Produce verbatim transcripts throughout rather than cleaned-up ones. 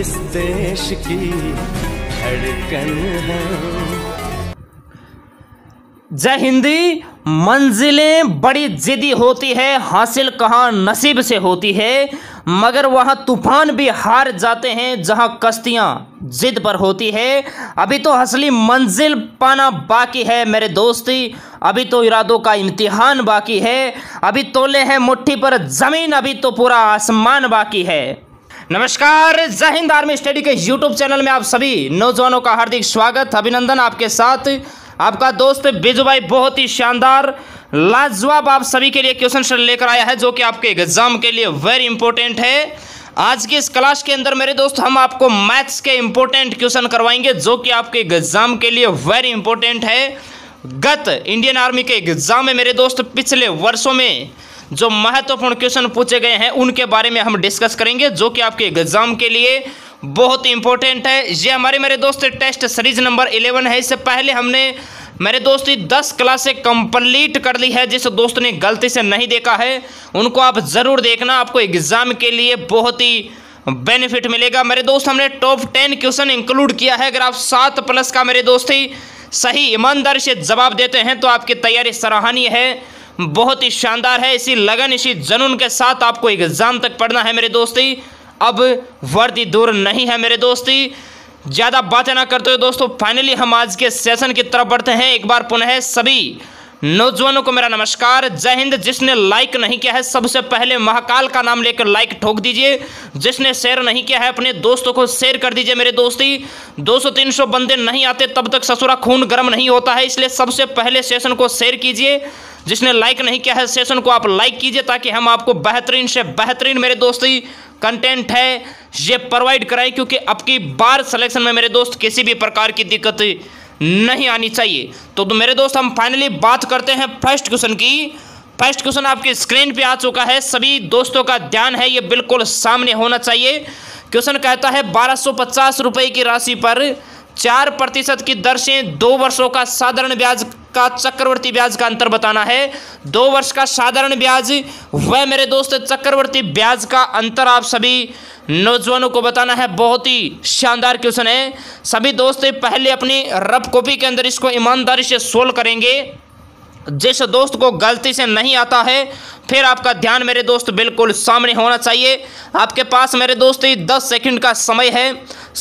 इस देश की धड़कन है। जय हिंदी। मंजिलें बड़ी जिद्दी होती है, हासिल कहाँ नसीब से होती है, मगर वहाँ तूफान भी हार जाते हैं जहाँ कश्तियाँ जिद पर होती है। अभी तो असली मंजिल पाना बाकी है मेरे दोस्ती, अभी तो इरादों का इम्तिहान बाकी है, अभी तोले हैं मुट्ठी पर ज़मीन, अभी तो पूरा आसमान बाकी है। नमस्कार, जय हिंद। आर्मी स्टडी के यूट्यूब चैनल में आप सभी नौजवानों का हार्दिक स्वागत अभिनंदन। आपके साथ आपका दोस्त बिजू भाई बहुत ही शानदार लाजवाब आप सभी के लिए क्वेश्चन सेट लेकर आया है जो कि आपके एग्जाम के लिए वेरी इंपॉर्टेंट है। आज की इस क्लास के अंदर मेरे दोस्त हम आपको मैथ्स के इंपॉर्टेंट क्वेश्चन करवाएंगे जो कि आपके एग्जाम के लिए वेरी इंपॉर्टेंट है। गत इंडियन आर्मी के एग्जाम में मेरे दोस्त पिछले वर्षों में जो महत्वपूर्ण क्वेश्चन पूछे गए हैं उनके बारे में हम डिस्कस करेंगे जो कि आपके एग्जाम के लिए बहुत इंपॉर्टेंट है। ये हमारे मेरे दोस्त टेस्ट सीरीज नंबर इलेवन है। इससे पहले हमने मेरे दोस्त दस क्लासें कंप्लीट कर ली है। जिस दोस्त ने गलती से नहीं देखा है उनको आप ज़रूर देखना, आपको एग्ज़ाम के लिए बहुत ही बेनिफिट मिलेगा। मेरे दोस्त हमने टॉप टेन क्वेश्चन इंक्लूड किया है। अगर आप सात प्लस का मेरे दोस्त ही सही ईमानदारी से जवाब देते हैं तो आपकी तैयारी सराहनीय है, बहुत ही शानदार है। इसी लगन इसी जुनून के साथ आपको एग्ज़ाम तक पढ़ना है मेरे दोस्ती, अब वर्दी दूर नहीं है मेरे दोस्ती। ज़्यादा बातें ना करते हुए दोस्तों फाइनली हम आज के सेशन की तरफ बढ़ते हैं। एक बार पुनः सभी नौजवानों को मेरा नमस्कार, जय हिंद। जिसने लाइक नहीं किया है सबसे पहले महाकाल का नाम लेकर लाइक ठोक दीजिए। जिसने शेयर नहीं किया है अपने दोस्तों को शेयर कर दीजिए मेरे दोस्ती। दो सौ तीन सौ बंदे नहीं आते तब तक ससुरा खून गर्म नहीं होता है, इसलिए सबसे पहले सेशन को शेयर कीजिए। जिसने लाइक नहीं किया है सेशन को आप लाइक कीजिए ताकि हम आपको बेहतरीन से बेहतरीन मेरे दोस्ती कंटेंट है ये प्रोवाइड कराएं, क्योंकि अब की बार सिलेक्शन में मेरे दोस्त किसी भी प्रकार की दिक्कत नहीं आनी चाहिए। तो, तो मेरे दोस्त हम फाइनली बात करते हैं फर्स्ट क्वेश्चन की। फर्स्ट क्वेश्चन आपकी स्क्रीन पे आ चुका है, सभी दोस्तों का ध्यान है, ये बिल्कुल सामने होना चाहिए। क्वेश्चन कहता है बारह सौ पचास रुपये की राशि पर चार प्रतिशत की दर से दो वर्षों का साधारण ब्याज का चक्रवर्ती ब्याज का अंतर बताना है। दो वर्ष का साधारण ब्याज वह मेरे दोस्त चक्रवर्ती ब्याज का अंतर आप सभी नौजवानों को बताना है। बहुत ही शानदार क्वेश्चन है। सभी दोस्त पहले अपनी रफ कॉपी के अंदर इसको ईमानदारी से सोल्व करेंगे। जिस दोस्त को गलती से नहीं आता है फिर आपका ध्यान मेरे दोस्त बिल्कुल सामने होना चाहिए। आपके पास मेरे दोस्ती दस सेकंड का समय है।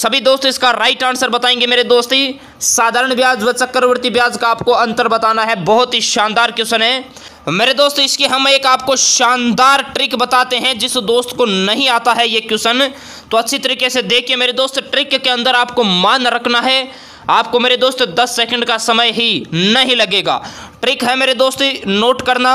सभी दोस्त इसका राइट आंसर बताएंगे मेरे दोस्ती। साधारण ब्याज व चक्रवर्ती ब्याज का आपको अंतर बताना है। बहुत ही शानदार क्वेश्चन है मेरे दोस्त। इसकी हम एक आपको शानदार ट्रिक बताते हैं जिस दोस्त को नहीं आता है ये क्वेश्चन, तो अच्छी तरीके से देखिए मेरे दोस्त। ट्रिक के अंदर आपको मान रखना है, आपको मेरे दोस्त दस सेकंड का समय ही नहीं लगेगा। ट्रिक है मेरे दोस्ती, नोट करना,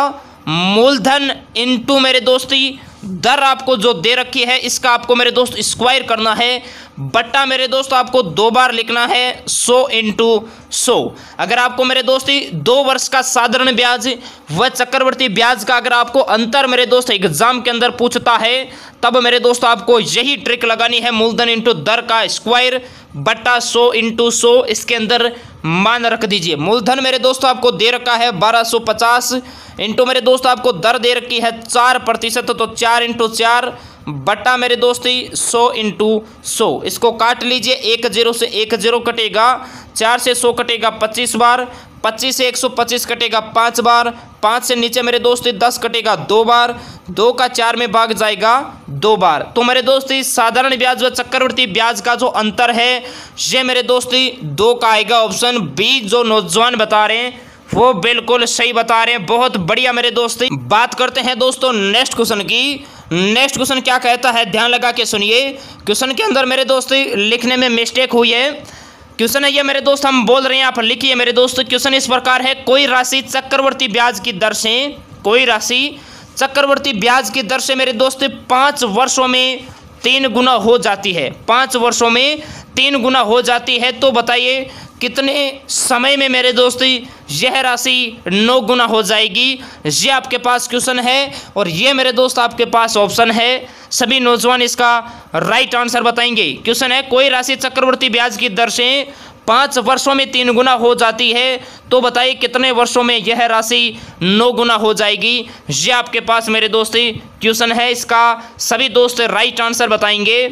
मूलधन इनटू मेरे दोस्ती दर आपको जो दे रखी है इसका आपको मेरे दोस्त स्क्वायर करना है, बट्टा मेरे दोस्त आपको दो बार लिखना है सौ इंटू सौ। अगर आपको मेरे दोस्ती दो वर्ष का साधारण ब्याज व चक्रवर्ती ब्याज का अगर आपको अंतर मेरे दोस्त एग्जाम के अंदर पूछता है तब मेरे दोस्त आपको यही ट्रिक लगानी है, मूलधन इंटू दर का स्क्वायर बट्टा सौ इंटू सौ। इसके अंदर मान रख दीजिए। मूलधन मेरे दोस्त आपको दे रखा है बारह सौ पचास इंटू मेरे दोस्त आपको दर दे रखी है चार प्रतिशत, तो चार इंटू चार बट्टा मेरे दोस्ती सौ इंटू सौ। इसको काट लीजिए, एक जीरो से एक जीरो कटेगा, चार से सौ कटेगा पच्चीस बार, पच्चीस से एक सौ पच्चीस कटेगा पाँच बार, पाँच से नीचे मेरे दोस्ती दस कटेगा दो बार, दो का चार में भाग जाएगा दो बार। तो मेरे दोस्ती साधारण ब्याज व चक्रवर्ती ब्याज का जो अंतर है ये मेरे दोस्ती दो का आएगा। ऑप्शन बी जो नौजवान बता रहे हैं वो बिल्कुल सही बता रहे हैं, बहुत बढ़िया मेरे दोस्ती। बात करते हैं दोस्तों नेक्स्ट क्वेश्चन की। नेक्स्ट क्वेश्चन क्या कहता है, ध्यान लगा के सुनिए। क्वेश्चन के अंदर मेरे दोस्ती लिखने में मिस्टेक हुई है। क्वेश्चन है ये मेरे दोस्त, हम बोल रहे हैं आप लिखिए मेरे दोस्त। क्वेश्चन इस प्रकार है, कोई राशि चक्रवर्ती ब्याज की दर से कोई राशि चक्रवर्ती ब्याज की दर से मेरे दोस्त पाँच वर्षों में तीन गुना हो जाती है। पाँच वर्षों में तीन गुना हो जाती है तो बताइए कितने समय में मेरे दोस्ती यह राशि नौ गुना हो जाएगी। ये आपके पास क्वेश्चन है और ये मेरे दोस्त आपके पास ऑप्शन है। सभी नौजवान इसका राइट आंसर बताएंगे। क्वेश्चन है कोई राशि चक्रवर्ती ब्याज की दर से पाँच वर्षों में तीन गुना हो जाती है तो बताइए कितने वर्षों में यह राशि नौ गुना हो जाएगी। ये आपके पास मेरे दोस्ती क्वेश्चन है, इसका सभी दोस्त राइट आंसर बताएंगे।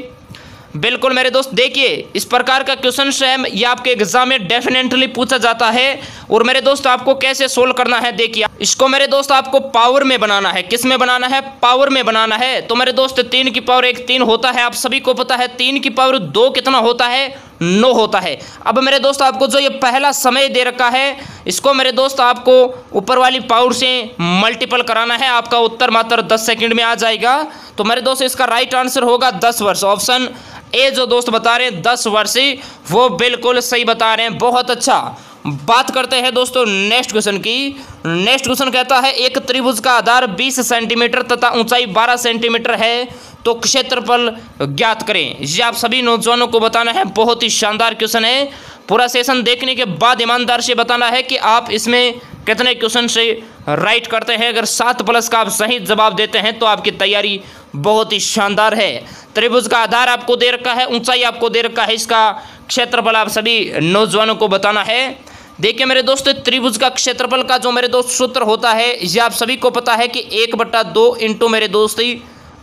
बिल्कुल मेरे दोस्त, देखिए इस प्रकार का क्वेश्चन सेम ये आपके एग्जाम में डेफिनेटली पूछा जाता है। और मेरे दोस्त आपको कैसे सोल्व करना है, देखिए इसको मेरे दोस्त आपको पावर में बनाना है। किस में बनाना है? पावर में बनाना है। तो मेरे दोस्त तीन की पावर एक तीन होता है, आप सभी को पता है। तीन की पावर दो कितना होता है? नौ होता है। अब मेरे दोस्त आपको जो ये पहला समय दे रखा है, इसको मेरे दोस्त आपको ऊपर वाली पावर से मल्टीपल कराना है। आपका उत्तर मात्र दस सेकंड में आ जाएगा। तो मेरे दोस्त इसका राइट आंसर होगा दस वर्ष। ऑप्शन ए जो दोस्त बता रहे हैं दस वर्ष ही, वो बिल्कुल सही बता रहे हैं। बहुत अच्छा, बात करते हैं दोस्तों नेक्स्ट क्वेश्चन की। नेक्स्ट क्वेश्चन कहता है एक त्रिभुज का आधार बीस सेंटीमीटर तथा ऊंचाई बारह सेंटीमीटर है तो क्षेत्रफल ज्ञात करें। ये आप सभी नौजवानों को बताना है। बहुत ही शानदार क्वेश्चन है। पूरा सेशन देखने के बाद ईमानदार से बताना है कि आप इसमें कितने क्वेश्चन से राइट करते हैं। अगर सात प्लस का आप सही जवाब देते हैं तो आपकी तैयारी बहुत ही शानदार है। त्रिभुज का आधार आपको दे रखा है, ऊंचाई आपको दे रखा है, इसका क्षेत्रफल आप सभी नौजवानों को बताना है। देखिए मेरे दोस्त त्रिभुज का क्षेत्रफल का जो मेरे दोस्त सूत्र होता है, ये आप सभी को पता है कि एक बट्टा दो इंटू मेरे दोस्त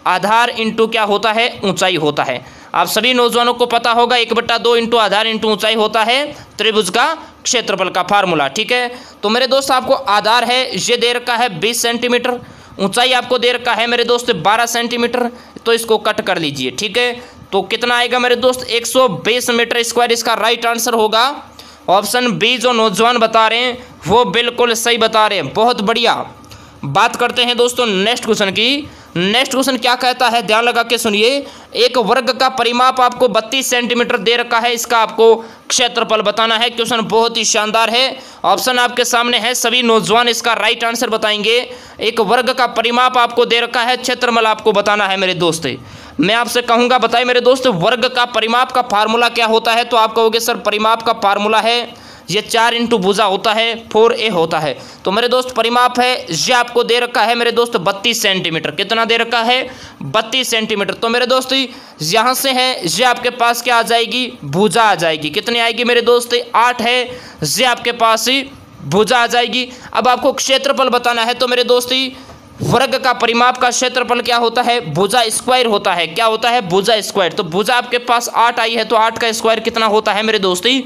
आधार इंटू क्या होता है? ऊंचाई होता है। आप सभी नौजवानों को पता होगा एक बट्टा दो इंटू आधार इंटू ऊंचाई होता है त्रिभुज का क्षेत्रफल का फार्मूला। ठीक है, तो मेरे दोस्त आपको आधार है ये दे रखा है बीस सेंटीमीटर, ऊंचाई आपको दे रखा है मेरे दोस्त बारह सेंटीमीटर। तो इसको कट कर लीजिए। ठीक है, तो कितना आएगा मेरे दोस्त? एक सौ बीस मीटर स्क्वायर इसका राइट आंसर होगा। ऑप्शन बी जो नौजवान बता रहे हैं वो बिल्कुल सही बता रहे हैं। बहुत बढ़िया, बात करते हैं दोस्तों नेक्स्ट क्वेश्चन की। नेक्स्ट क्वेश्चन क्या कहता है, ध्यान लगा के सुनिए। एक वर्ग का परिमाप आपको बत्तीस सेंटीमीटर दे रखा है, इसका आपको क्षेत्रफल बताना है। क्वेश्चन बहुत ही शानदार है। ऑप्शन आपके सामने है, सभी नौजवान इसका राइट आंसर बताएंगे। एक वर्ग का परिमाप आपको दे रखा है, क्षेत्रफल आपको बताना है। मेरे दोस्त मैं आपसे कहूँगा बताइए मेरे दोस्त वर्ग का परिमाप का फार्मूला क्या होता है? तो आप कहोगे सर परिमाप का फार्मूला है ये चार इंटू भुजा होता है, फोर ए होता है। तो मेरे दोस्त परिमाप है ये आपको दे रखा है मेरे दोस्त बत्तीस सेंटीमीटर। कितना दे रखा है? बत्तीस सेंटीमीटर। तो मेरे दोस्त यहाँ से है ये आपके पास क्या आ जाएगी? भुजा आ जाएगी। कितनी आएगी मेरे दोस्त? आठ है ये आपके पास ही भुजा आ जाएगी। अब आपको क्षेत्रफल बताना है। तो मेरे दोस्त वर्ग का परिमाप का क्षेत्रफल क्या होता है? भुजा स्क्वायर होता है। क्या होता है? भुजा स्क्वायर। तो भुजा आपके पास आठ आई है, तो आठ का स्क्वायर कितना होता है मेरे दोस्ती?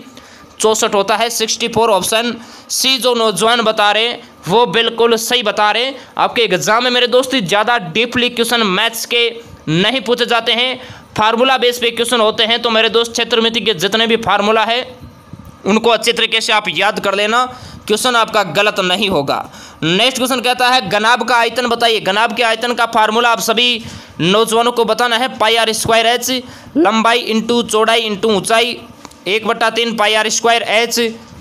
चौंसठ होता है, सिक्सटी फोर। ऑप्शन सी जो नौजवान बता रहे वो बिल्कुल सही बता रहे। आपके एग्जाम में मेरे दोस्ती ज़्यादा डीपली क्वेश्चन मैथ्स के नहीं पूछे जाते हैं, फार्मूला बेस पे क्वेश्चन होते हैं। तो मेरे दोस्त क्षेत्रमिति के जितने भी फार्मूला है उनको अच्छे तरीके से आप याद कर लेना, क्वेश्चन आपका गलत नहीं होगा। नेक्स्ट क्वेश्चन कहता है घनाभ का आयतन बताइए। घनाभ के आयतन का फार्मूला आप सभी नौजवानों को बताना है। पाई आर स्क्वायर एच, लंबाई इंटू चौड़ाई इंटू ऊंचाई, एक बट्टा तीन पाई आर स्क्वायर एच।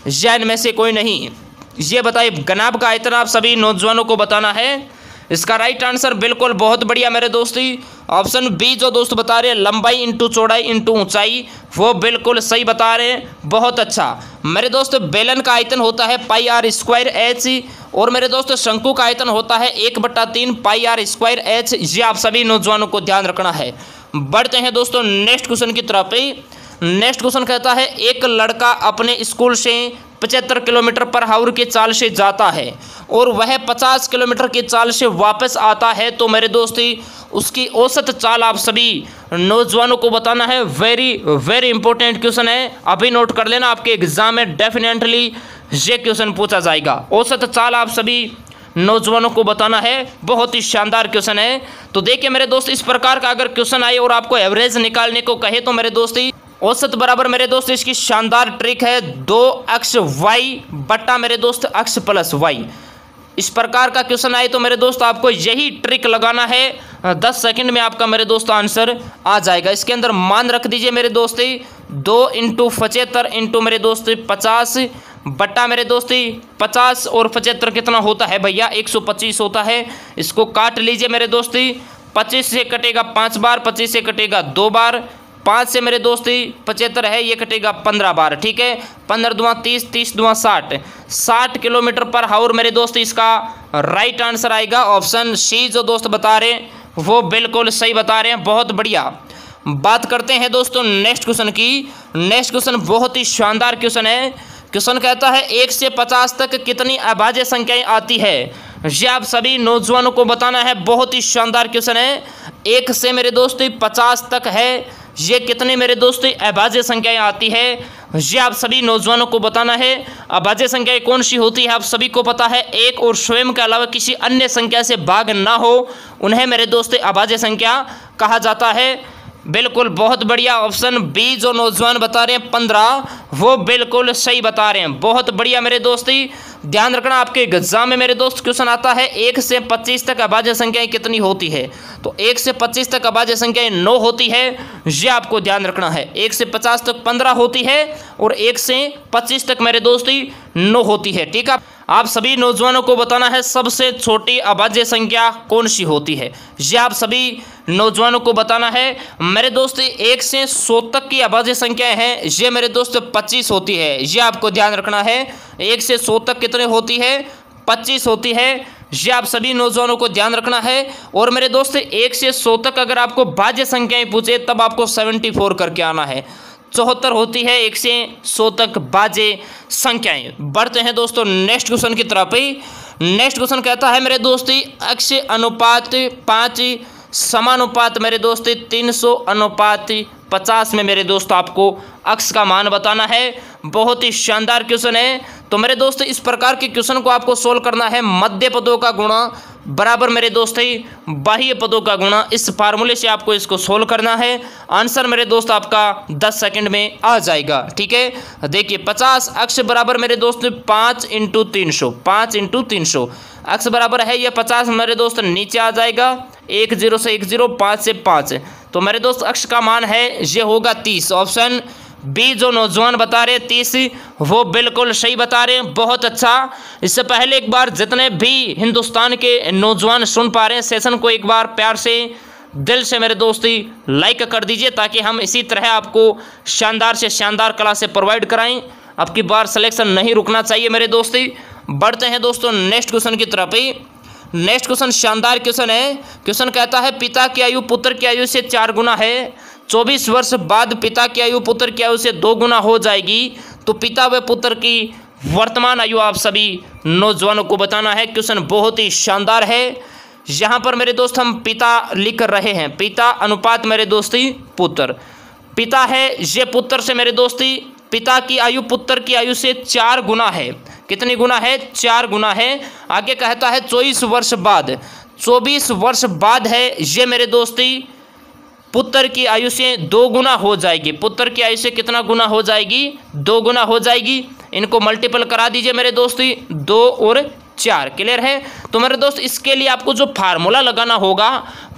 जैन में से कोई नहीं, ये बताइए घनाभ का आयतन आप सभी नौजवानों को बताना है। इसका राइट आंसर बिल्कुल बहुत बढ़िया मेरे दोस्ती। ऑप्शन बी जो दोस्त बता रहे हैं लंबाई इंटू चौड़ाई इंटू ऊंचाई, वो बिल्कुल सही बता रहे हैं। बहुत अच्छा मेरे दोस्त, बेलन का आयतन होता है पाई आर स्क्वायर एच। और मेरे दोस्त शंकु का आयतन होता है एक बट्टा तीन पाई आर स्क्वायर एच। ये आप सभी नौजवानों को ध्यान रखना है। बढ़ते हैं दोस्तों नेक्स्ट क्वेश्चन की तरफ। नेक्स्ट क्वेश्चन कहता है एक लड़का अपने स्कूल से पचहत्तर किलोमीटर पर आवर की चाल से जाता है और वह पचास किलोमीटर की चाल से वापस आता है। तो मेरे दोस्ती उसकी औसत चाल आप सभी नौजवानों को बताना है। वेरी वेरी इंपॉर्टेंट क्वेश्चन है, अभी नोट कर लेना। आपके एग्जाम में डेफिनेटली ये क्वेश्चन पूछा जाएगा। औसत चाल आप सभी नौजवानों को बताना है। बहुत ही शानदार क्वेश्चन है। तो देखिए मेरे दोस्त इस प्रकार का अगर क्वेश्चन आए और आपको एवरेज निकालने को कहे तो मेरे दोस्ती औसत बराबर मेरे दोस्त इसकी शानदार ट्रिक है दो अक्ष वाई बट्टा मेरे दोस्त अक्ष प्लस वाई। इस प्रकार का क्वेश्चन आए तो मेरे दोस्त आपको यही ट्रिक लगाना है। दस सेकंड में आपका मेरे दोस्त आंसर आ जाएगा। इसके अंदर मान रख दीजिए मेरे दोस्ती दो इंटू पचहत्तर इंटू मेरे दोस्ती पचास बट्टा मेरे दोस्ती पचास और पचहत्तर कितना होता है भैया? एक सौ पच्चीस होता है। इसको काट लीजिए मेरे दोस्ती, पच्चीस से कटेगा पाँच बार, पच्चीस से कटेगा दो बार, पाँच से मेरे दोस्ती पचहत्तर है ये कटेगा पंद्रह बार। ठीक है, पंद्रह दुआ तीस, तीस दुआ साठ, साठ किलोमीटर पर आवर मेरे दोस्त इसका राइट आंसर आएगा। ऑप्शन सी जो दोस्त बता रहे हैं वो बिल्कुल सही बता रहे हैं। बहुत बढ़िया, बात करते हैं दोस्तों नेक्स्ट क्वेश्चन की। नेक्स्ट क्वेश्चन बहुत ही शानदार क्वेश्चन है। क्वेश्चन कहता है एक से पचास तक कितनी अभाज्य संख्याएं आती है? ये आप सभी नौजवानों को बताना है। बहुत ही शानदार क्वेश्चन है। एक से मेरे दोस्ती पचास तक है, ये कितने मेरे दोस्तों अभाज्य संख्याएं आती है, ये आप सभी नौजवानों को बताना है। अभाज्य संख्याएं कौन सी होती है आप सभी को पता है, एक और स्वयं के अलावा किसी अन्य संख्या से भाग ना हो, उन्हें मेरे दोस्तों अभाज्य संख्या कहा जाता है। बिल्कुल बहुत बढ़िया, ऑप्शन बी जो नौजवान बता रहे हैं पंद्रह, वो बिल्कुल सही बता रहे हैं। बहुत बढ़िया मेरे दोस्ती, ध्यान रखना आपके एग्जाम में मेरे दोस्त क्वेश्चन आता है एक से पच्चीस तक अभाज्य संख्याएं कितनी होती है, तो एक से पच्चीस तक अभाज्य संख्याएं नौ होती है, ये आपको ध्यान रखना है। एक से पचास तक पंद्रह होती है और एक से पच्चीस तक मेरे दोस्ती नौ होती है। ठीक है, आप सभी नौजवानों को बताना है सबसे छोटी अभाज्य संख्या कौन सी होती है, ये आप सभी नौजवानों को बताना है। मेरे दोस्त एक से सौ तक की अभाज्य संख्याएं हैं, ये मेरे दोस्त पच्चीस होती है, ये आपको ध्यान रखना है। एक से सौ तक कितने होती है, पच्चीस होती है, ये आप सभी नौजवानों को ध्यान रखना है। और मेरे दोस्त एक से सौ तक अगर आपको भाज्य संख्याएं पूछे तब आपको सेवेंटी फोर करके आना है, चौहत्तर होती है एक से सौ तक भाज्य संख्याएं। बढ़ते हैं दोस्तों नेक्स्ट क्वेश्चन की तरफ ही। नेक्स्ट क्वेश्चन कहता है मेरे दोस्ती अक्ष अनुपात पाँच समानुपात मेरे दोस्ती तीन सौ अनुपात पचास में मेरे दोस्त आपको अक्ष का मान बताना है। बहुत ही शानदार क्वेश्चन है। तो मेरे दोस्त इस प्रकार के क्वेश्चन को आपको सोल्व करना है, मध्य पदों का गुणा बराबर मेरे दोस्त ही बाह्य पदों का गुणा, इस फार्मूले से आपको इसको सोल्व करना है। आंसर मेरे दोस्त आपका दस सेकंड में आ जाएगा। ठीक है, देखिए पचास अक्ष बराबर मेरे दोस्त पाँच इंटू तीन सौ, पाँच इंटू तीन सौ अक्ष बराबर है यह पचास मेरे दोस्त नीचे आ जाएगा, एक जीरो से एक जीरो, पाँच से पाँच, तो मेरे दोस्त अक्ष का मान है ये होगा तीस। ऑप्शन बी जो नौजवान बता रहे हैं तीस, वो बिल्कुल सही बता रहे हैं। बहुत अच्छा, इससे पहले एक बार जितने भी हिंदुस्तान के नौजवान सुन पा रहे हैं सेशन को एक बार प्यार से दिल से मेरे दोस्ती लाइक कर दीजिए, ताकि हम इसी तरह आपको शानदार से शानदार क्लासें प्रोवाइड कराएं। आपकी बार सिलेक्शन नहीं रुकना चाहिए मेरे दोस्ती। बढ़ते हैं दोस्तों नेक्स्ट क्वेश्चन की तरफ ही। नेक्स्ट क्वेश्चन शानदार क्वेश्चन है। क्वेश्चन कहता है पिता की आयु पुत्र की आयु से चार गुना है, चौबीस वर्ष बाद पिता की आयु पुत्र की आयु से दो गुना हो जाएगी, तो पिता व पुत्र की वर्तमान आयु आप सभी नौजवानों को बताना है। क्वेश्चन बहुत ही शानदार है। यहाँ पर मेरे दोस्त हम पिता लिख रहे हैं, पिता अनुपात मेरे दोस्ती पुत्र, पिता है ये पुत्र से मेरे दोस्ती पिता की आयु पुत्र की आयु से चार गुना है। कितनी गुना है, चार गुना है। आगे कहता है चौबीस वर्ष बाद, चौबीस वर्ष बाद है ये मेरे दोस्ती पुत्र की आयु से दो गुना हो जाएगी, पुत्र की आयु से कितना गुना हो जाएगी, दो गुना हो जाएगी। इनको मल्टीपल करा दीजिए मेरे दोस्ती, दो और चार, क्लियर है। तो मेरे दोस्त इसके लिए आपको जो फार्मूला लगाना होगा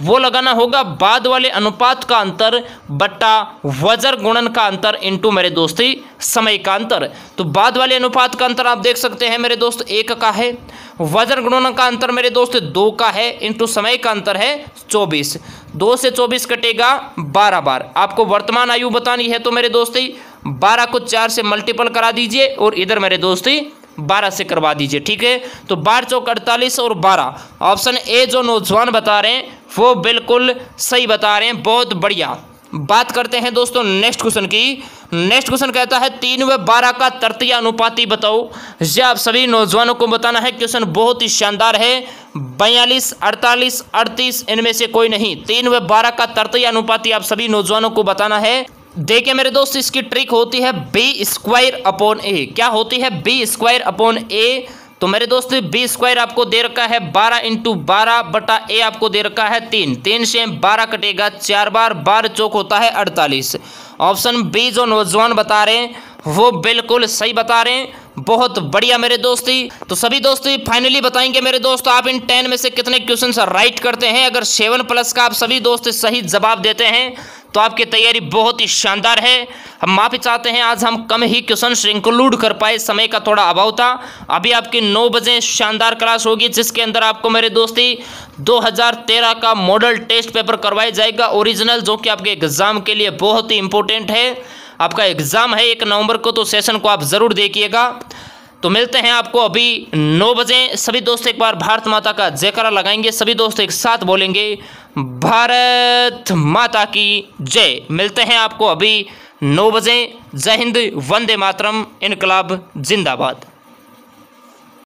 वो लगाना होगा बाद वाले अनुपात का अंतर बट्टा वजर गुणन का अंतर इंटू मेरे दोस्ती समय का अंतर। तो बाद वाले अनुपात का अंतर आप देख सकते हैं मेरे दोस्त एक का है, वजर गुणन का अंतर मेरे दोस्त दो का है, इंटू समय का अंतर है चौबीस, दो से चौबीस कटेगा बारह बार। आपको वर्तमान आयु बतानी है तो मेरे दोस्ती बारह को चार से मल्टीपल करा दीजिए और इधर मेरे दोस्ती बारह से करवा दीजिए। ठीक है, तो बारह चौक अड़तालीस और बारह, ऑप्शन ए जो नौजवान बता रहे हैं वो बिल्कुल सही बता रहे हैं। बहुत बढ़िया। बात करते हैं दोस्तों नेक्स्ट क्वेश्चन की। नेक्स्ट क्वेश्चन कहता है तीन व बारह का तृतीय अनुपाती बताओ, ये आप सभी नौजवानों को बताना है। क्वेश्चन बहुत ही शानदार है। बयालीस अड़तालीस अड़तीस इनमें से कोई नहीं, तीन व बारह का तृतीय अनुपाती आप सभी नौजवानों को बताना है। देखिए मेरे दोस्त इसकी ट्रिक होती है बी स्क्वायर अपॉन ए, क्या होती है, बी स्क्वायर अपॉन ए। तो मेरे दोस्त बी स्क्वायर आपको दे रखा है बारह इंटू बारह बटा ए आपको दे रखा है तीन, तीन से बारह कटेगा चार बार, बारह चौक होता है अड़तालीस। ऑप्शन बी जो नौजवान बता रहे हैं वो बिल्कुल सही बता रहे हैं। बहुत बढ़िया मेरे दोस्ती। तो सभी दोस्ती फाइनली बताएंगे मेरे दोस्त आप इन टेन में से कितने क्वेश्चन राइट करते हैं। अगर सेवन प्लस का आप सभी दोस्त सही जवाब देते हैं तो आपकी तैयारी बहुत ही शानदार है। हम माफ़ी चाहते हैं आज हम कम ही क्वेश्चन इंक्लूड कर पाए, समय का थोड़ा अभाव था। अभी आपकी नौ बजे शानदार क्लास होगी जिसके अंदर आपको मेरे दोस्ती दो हज़ार तेरह का मॉडल टेस्ट पेपर करवाया जाएगा ओरिजिनल, जो कि आपके एग्ज़ाम के लिए बहुत ही इंपॉर्टेंट है। आपका एग्ज़ाम है एक नवंबर को, तो सेशन को आप ज़रूर देखिएगा। तो मिलते हैं आपको अभी नौ बजे। सभी दोस्त एक बार भारत माता का जयकारा लगाएंगे, सभी दोस्त एक साथ बोलेंगे भारत माता की जय। मिलते हैं आपको अभी नौ बजे। जय हिंद, वंदे मातरम, इनकलाब जिंदाबाद।